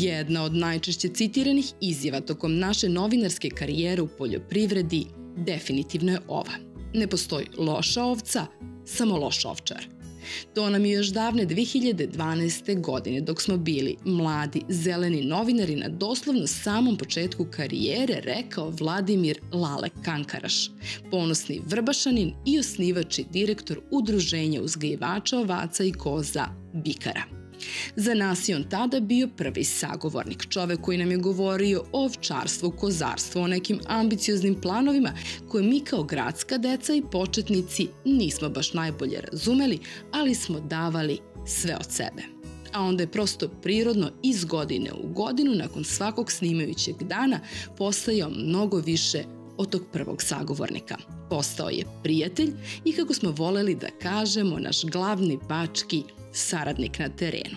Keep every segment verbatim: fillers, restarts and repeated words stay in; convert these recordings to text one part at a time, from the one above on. Jedna od najčešće citiranih izjava tokom naše novinarske karijere u poljoprivredi definitivno je ova: ne postoji loša ovca, samo loš ovčar. To nam je još davne dve hiljade dvanaeste. godine, dok smo bili mladi, zeleni novinari, na doslovno samom početku karijere rekao Vladimir Lale Kankaraš, ponosni vrbašanin i osnivač i direktor Udruženja uzgajivača ovaca i koza Bikara. Za nas je on tada bio prvi sagovornik, čovek koji nam je govorio o ovčarstvu, kozarstvu, o nekim ambicioznim planovima koje mi kao gradska deca i početnici nismo baš najbolje razumeli, ali smo davali sve od sebe. A onda je prosto prirodno iz godine u godinu, nakon svakog snimajućeg dana, postajao mnogo više od tog prvog sagovornika. Postao je prijatelj i, kako smo voleli da kažemo, naš glavni bački saradnik na terenu.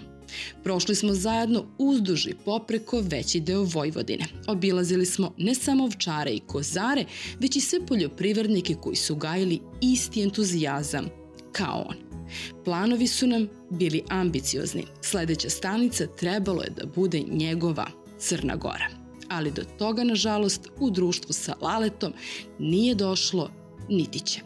Prošli smo zajedno uzduž i popreko veći deo Vojvodine. Obilazili smo ne samo ovčare i kozare, već i sve poljoprivrednike koji su gajili isti entuzijazam kao on. Planovi su nam bili ambiciozni. Sledeća stanica trebalo je da bude njegova Crna Gora. Ali do toga, nažalost, u društvu sa Laletom nije došlo niti će.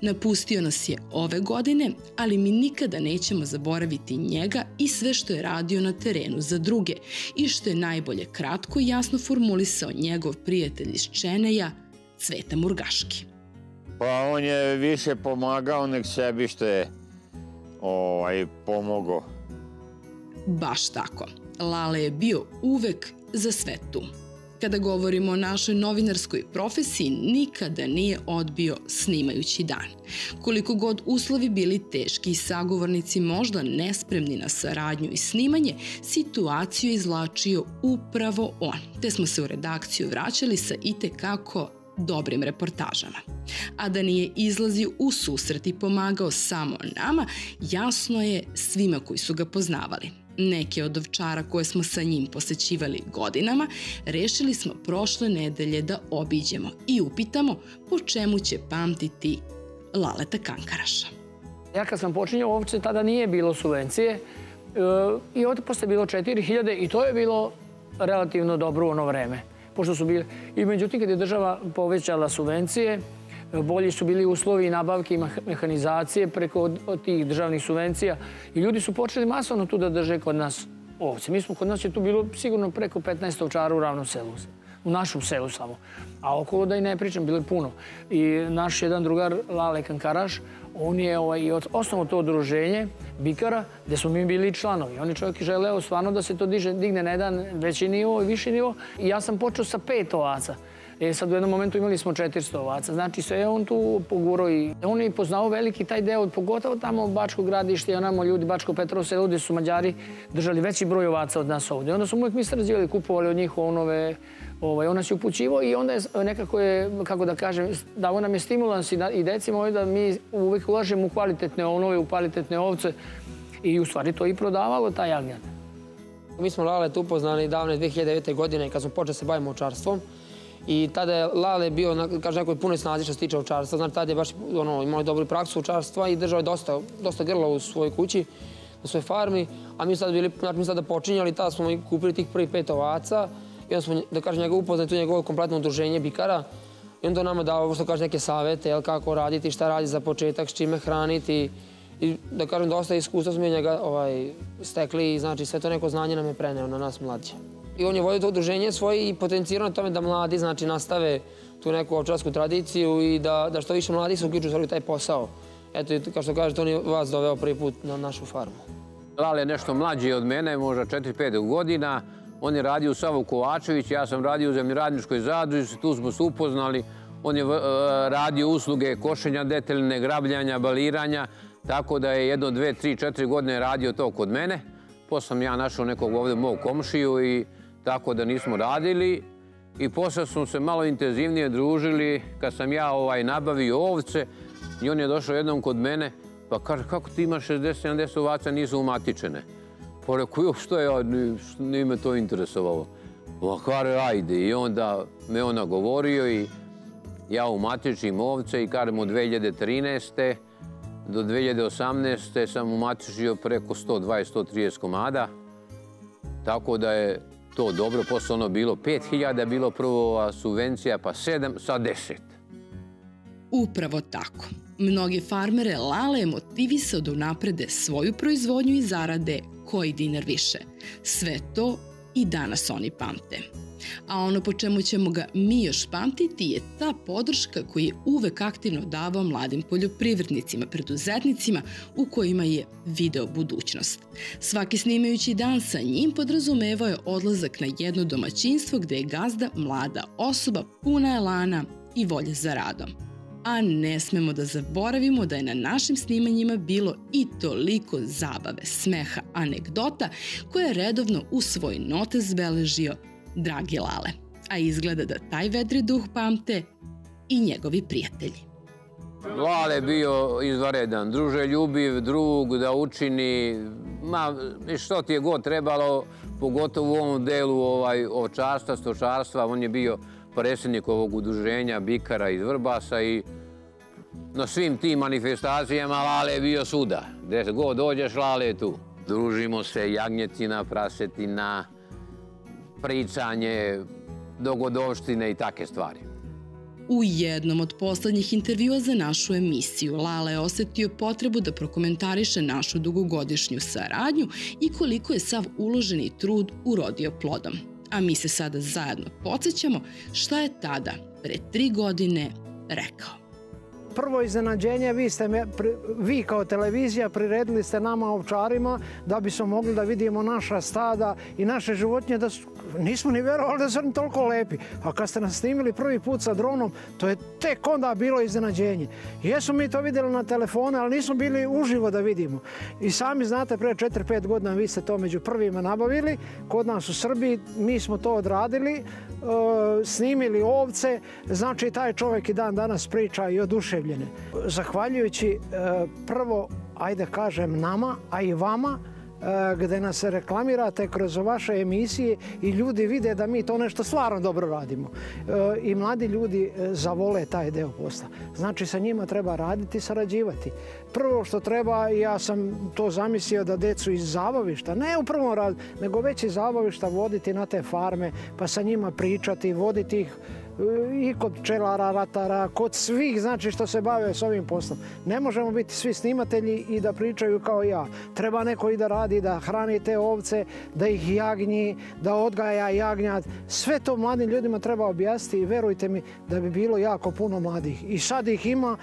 Napustio nas je ove godine, ali mi nikada nećemo zaboraviti njega i sve što je radio na terenu za druge i što je najbolje kratko i jasno formulisao njegov prijatelj iz Čeneja, Cveta Murgaški. Pa on je više pomagao nek sebi što je pomogao. Baš tako. Lale je bio uvek za sve tu. Kada govorimo o našoj novinarskoj profesiji, nikada nije odbio snimajući dan. Koliko god uslovi bili teški i sagovornici možda nespremni na saradnju i snimanje, situaciju je izvlačio upravo on, te smo se u redakciju vraćali sa itekako dobrim reportažama. A da nije izlazio u susret i pomagao samo nama, jasno je svima koji su ga poznavali. Neke od ovčara koje smo sa njim posećivali godinama, rešili smo prošle nedelje da obiđemo i upitamo po čemu će pamtiti Laleta Kankaraša. Ja kad sam počinjao ovce, tada nije bilo subvencije i ovde posle je bilo četiri hiljade i to je bilo relativno dobro u ono vreme. I međutim, kad je država povećala subvencije, bolji su bili uslovi i nabavke i mehanizacije preko tih državnih subvencija i ljudi su počeli masovno tu da drže kod nas ovce. Mi smo, kod nas je tu bilo sigurno preko petnaest ovčara u Ravnom Selu, u našem selu samo. A okolo, da i ne pričam, bilo je puno. I naš jedan drugar, Lale Kankaraš, on je osnovao to udruženje Bikara, gde smo mi bili članovi. On je čovjek želeo stvarno da se to digne na jedan veći nivo i viši nivo. I ja sam počeo sa pet ovaca. Sad u jednom momentu imali smo četiristo ovaca, znači sve je on tu pogurao i on je poznao veliki taj deo, pogotovo tamo u Bačko Gradište i onamo ljudi, Bačko-Petrovce, ljudi su Mađari držali veći broj ovaca od nas ovde. Onda smo uvijek mi srazivali, kupovali od njih ovnove, ona se upućivao i onda je nekako je, kako da kažem, davo nam je stimulans i decima ovdje da mi uvijek ulažemo u kvalitetne ovnove, u kvalitetne ovce i u stvari to i prodavalo taj jagnjad. Mi smo Laleta upoznali davne dve hiljade devete. godine kad smo počeli se bavimo ovčarstvom. I tada je Lale bio, kaže, nekoj punoj snazi što se tiče ovčarstva. Znači, tada je baš imao dobru praksu ovčarstva i držao je dosta grla u svojoj kući, u svojoj farmi. A mi smo sada počinjali, tada smo kupili tih prvih pet ovaca i onda smo, da kažem, njega upoznali, tu njegovo kompletno udruženje Bikara. I onda nama dao, što kaže, neke savete, kako raditi, šta raditi za početak, s čime hraniti. I, da kažem, dosta iskustva smo njega stekli i, znači, sve to neko znanje nam je preneo na nas mlađe. I on je vodio to udruženje svoje i potencijirano tome da mladi, znači, nastave tu neku ovčarsku tradiciju i da što više mladih se uključuju u taj posao. Eto, kao što kažete, on je vas doveo prvi put na našu farmu. Lale je nešto mlađi od mene, možda četiri pet godina. On je radio u Savu Kovačević, ja sam radio u Zemljoradničkoj zadruzi, tu smo se upoznali. On je radio usluge košenja deteline, grabljanja, baliranja, tako da je jedno, dve, tri, četiri godine radio to kod mene. Posle sam ja našao nekog ovde mog komšiju i tako da nismo radili i posle smo se malo intenzivnije družili kad sam ja nabavio ovce i on je došao jednom kod mene pa kaže, kako ti imaš šezdeset sedamdeset ovaca, nisu umatičene? Pa rekao, što je, nije me to interesovalo. Kaže, ajde, i onda me on nagovorio i ja umatičim ovce i kažem od dve hiljade trinaeste. do dve hiljade osamnaeste. sam umatičio preko sto dvadeset do sto trideset komada. Tako da je to dobro, posle ono bilo pet hiljada, bilo prvo subvencija, pa sedam, sad deset. Upravo tako. Mnogi farmere Lale je motivisao da unaprede svoju proizvodnju i zarade koji dinar više. Sve to i danas oni pamte. A ono po čemu ćemo ga mi još pamtiti je ta podrška koju je uvek aktivno davao mladim poljoprivrednicima, preduzetnicima u kojima je video budućnost. Svaki snimajući dan sa njim podrazumevao je odlazak na jedno domaćinstvo gde je gazda mlada osoba puna elana i volje za radom. A ne smemo da zaboravimo da je na našim snimanjima bilo i toliko zabave, smeha, anegdota koje je redovno u svoj notes beležio dragi Lale, a izgleda da taj vedri duh pamte i njegovi prijatelji. Lale je bio izvanredan, druželjubiv, drug da učini, ma što ti je god trebalo, pogotovo u ovom delu ovčarstva, stočarstva, on je bio predsjednik ovog udruženja Bikara iz Vrbasa i na svim tim manifestacijama Lale je bio svuda. Gde god dođeš, Lale je tu. Družimo se, jagnjetina, prasetina, pričanje, dogodovštine i take stvari. U jednom od poslednjih intervjua za našu emisiju Lale je osetio potrebu da prokomentariše našu dugogodišnju saradnju i koliko je sav uloženi trud urodio plodom. A mi se sada zajedno podsjećamo šta je tada, pre tri godine, rekao. Prvo iznenađenje, vi kao televizija priredili ste nama ovčarima da bi smo mogli da vidimo naša stada i naše životinje. Nismo ni verovali da su oni toliko lepi. A kad ste nas snimili prvi put sa dronom, to je tek onda bilo iznenađenje. Jesmo mi to vidjeli na telefone, ali nismo bili uživo da vidimo. I sami znate, pre četiri pet godina vi ste to među prvima nabavili. Kod nas u Srbiji mi smo to odradili, snimili ovce. Znači, taj čovek i dan danas priča i oduševljene. Zahvaljujući prvo, ajde kažem, nama, a i vama, gde nas reklamirate kroz vaše emisije i ljudi vide da mi to nešto stvarno dobro radimo. I mladi ljudi zavole taj deo posla. Znači, sa njima treba raditi i sarađivati. Prvo što treba, ja sam to zamislio da decu iz zabavišta, ne u prvom radu, nego već iz zabavišta voditi na te farme, pa sa njima pričati, voditi ih i kod pčelara, ratara, kod svih, znači, što se bave s ovim poslom. Ne možemo biti svi snimatelji i da pričaju kao ja. Treba neko i da radi, da hrani te ovce, da ih jagnji, da odgaja jagnjad. Sve to mladim ljudima treba objasniti i verujte mi da bi bilo jako puno mladih. I sad ih ima.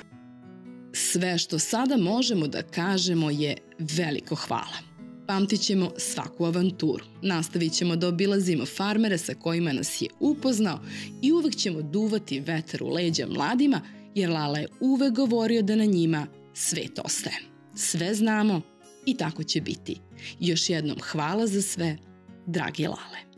Sve što sada možemo da kažemo je veliko hvala. Pamtit ćemo svaku avanturu, nastavit ćemo da obilazimo farmere sa kojima nas je upoznao i uvek ćemo duvati vetar u leđa mladima, jer Lala je uvek govorio da na njima svet ostaje. Sve znamo i tako će biti. Još jednom hvala za sve, dragi Lale.